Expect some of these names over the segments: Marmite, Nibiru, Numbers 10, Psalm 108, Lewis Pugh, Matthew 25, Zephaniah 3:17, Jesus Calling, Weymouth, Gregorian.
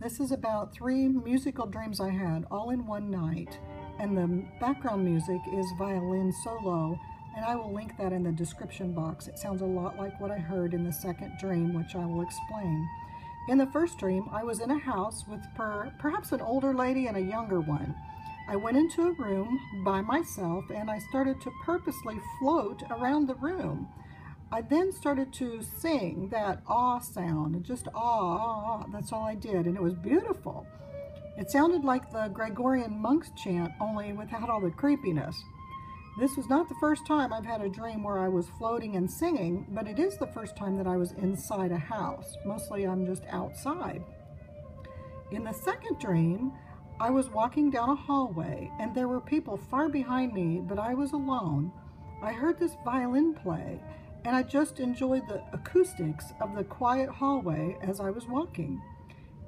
This is about three musical dreams I had all in one night, and the background music is violin solo, and I will link that in the description box. It sounds a lot like what I heard in the second dream, which I will explain. In the first dream, I was in a house with perhaps an older lady and a younger one. I went into a room by myself, and I started to purposely float around the room. I then started to sing that ah sound, just ah, that's all I did, and it was beautiful. It sounded like the Gregorian monks chant, only without all the creepiness. This was not the first time I've had a dream where I was floating and singing, but it is the first time that I was inside a house. Mostly I'm just outside. In the second dream, I was walking down a hallway, and there were people far behind me, but I was alone. I heard this violin play, and I just enjoyed the acoustics of the quiet hallway as I was walking.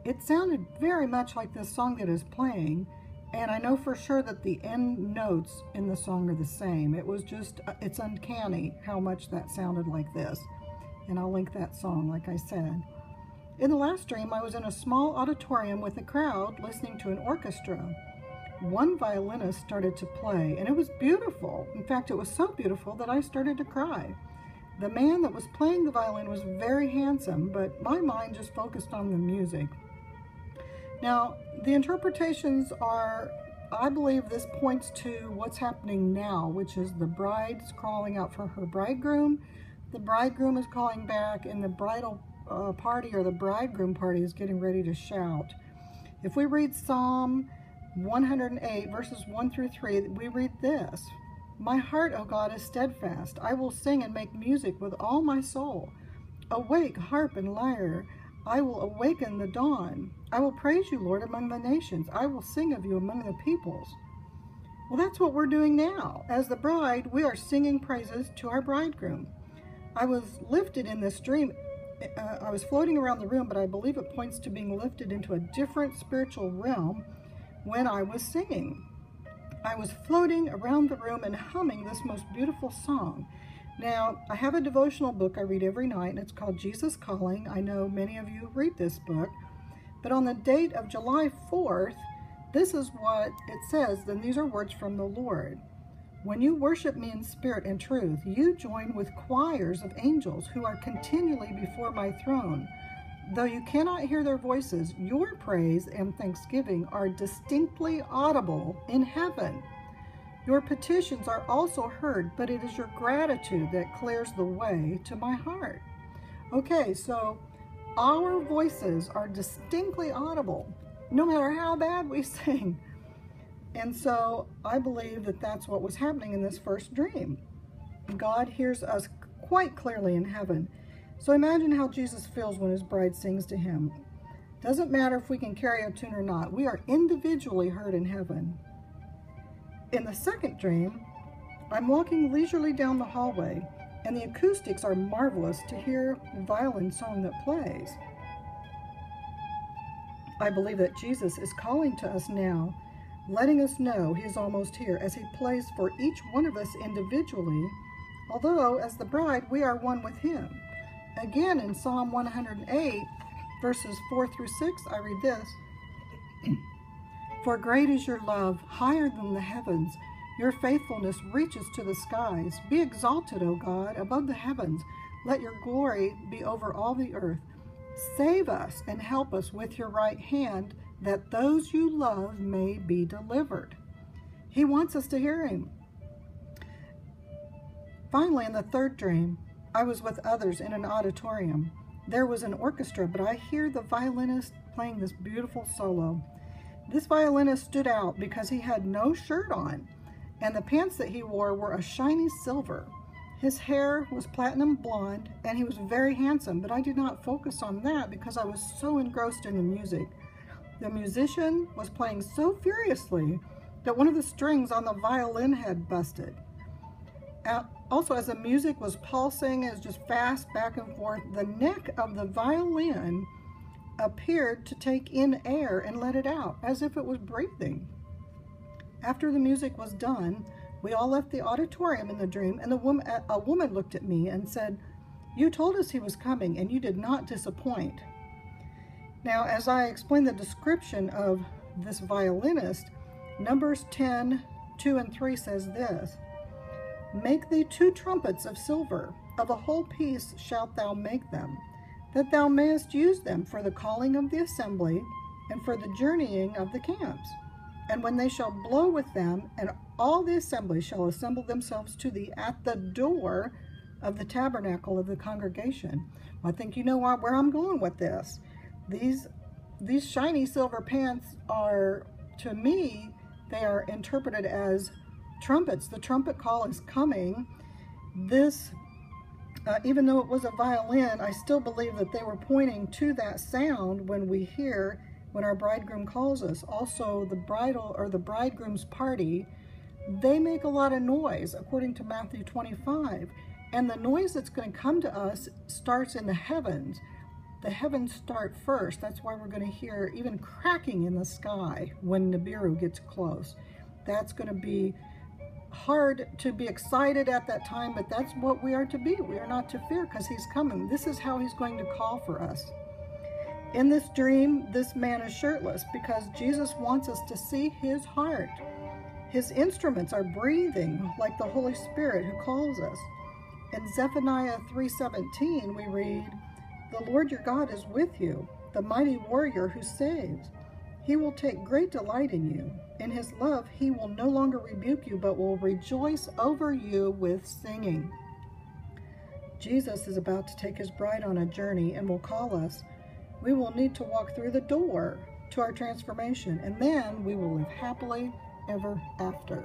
It sounded very much like this song that is playing, and I know for sure that the end notes in the song are the same. It was just, it's uncanny how much that sounded like this, and I'll link that song like I said. In the last dream, I was in a small auditorium with a crowd listening to an orchestra. One violinist started to play, and it was beautiful. In fact, it was so beautiful that I started to cry. The man that was playing the violin was very handsome, but my mind just focused on the music. Now, the interpretations are, I believe this points to what's happening now, which is the bride's calling out for her bridegroom, the bridegroom is calling back, and the bridal party or the bridegroom party is getting ready to shout. If we read Psalm 108, verses 1 through 3, we read this. My heart, O God, is steadfast. I will sing and make music with all my soul. Awake, harp and lyre. I will awaken the dawn. I will praise you, Lord, among the nations. I will sing of you among the peoples. Well, that's what we're doing now. As the bride, we are singing praises to our bridegroom. I was lifted in this dream. I was floating around the room, but I believe it points to being lifted into a different spiritual realm when I was singing. I was floating around the room and humming this most beautiful song. Now, I have a devotional book I read every night, and it's called Jesus Calling. I know many of you read this book, but on the date of July 4th, this is what it says, and these are words from the Lord. When you worship me in spirit and truth, you join with choirs of angels who are continually before my throne. Though you cannot hear their voices, your praise and thanksgiving are distinctly audible in heaven. Your petitions are also heard, but it is your gratitude that clears the way to my heart. Okay, so our voices are distinctly audible, no matter how bad we sing. And so I believe that that's what was happening in this first dream. God hears us quite clearly in heaven. So imagine how Jesus feels when his bride sings to him. Doesn't matter if we can carry a tune or not. We are individually heard in heaven. In the second dream, I'm walking leisurely down the hallway, and the acoustics are marvelous to hear the violin song that plays. I believe that Jesus is calling to us now, letting us know he is almost here as he plays for each one of us individually, although as the bride, we are one with him. Again, in Psalm 108, verses 4 through 6, I read this. For great is your love, higher than the heavens. Your faithfulness reaches to the skies. Be exalted, O God, above the heavens. Let your glory be over all the earth. Save us and help us with your right hand, that those you love may be delivered. He wants us to hear him. Finally, in the third dream, I was with others in an auditorium. There was an orchestra, but I hear the violinist playing this beautiful solo. This violinist stood out because he had no shirt on, and the pants that he wore were a shiny silver. His hair was platinum blonde, and he was very handsome, but I did not focus on that because I was so engrossed in the music. The musician was playing so furiously that one of the strings on the violin had busted. Also, as the music was pulsing, it was just fast back and forth, the neck of the violin appeared to take in air and let it out, as if it was breathing. After the music was done, we all left the auditorium in the dream, and a woman looked at me and said, "You told us he was coming, and you did not disappoint." Now, as I explain the description of this violinist, Numbers 10, 2 and 3 says this, "Make thee two trumpets of silver, of a whole piece shalt thou make them, that thou mayest use them for the calling of the assembly, and for the journeying of the camps. And when they shall blow with them, and all the assembly shall assemble themselves to thee at the door of the tabernacle of the congregation." Well, I think you know where I'm going with this. These shiny silver pants are, to me, they are interpreted as trumpets. The trumpet call is coming. This, even though it was a violin, I still believe that they were pointing to that sound when we hear, when our bridegroom calls us. Also, the bridal or the bridegroom's party, they make a lot of noise, according to Matthew 25. And the noise that's going to come to us starts in the heavens. The heavens start first. That's why we're going to hear even cracking in the sky when Nibiru gets close. That's going to be hard to be excited at that time, but that's what we are to be. We are not to fear because he's coming. This is how he's going to call for us. In this dream, this man is shirtless because Jesus wants us to see his heart. His instruments are breathing like the Holy Spirit who calls us. In Zephaniah 3:17, we read, "The Lord your God is with you, the mighty warrior who saves. He will take great delight in you. In his love, he will no longer rebuke you, but will rejoice over you with singing." Jesus is about to take his bride on a journey and will call us. We will need to walk through the door to our transformation, and then we will live happily ever after.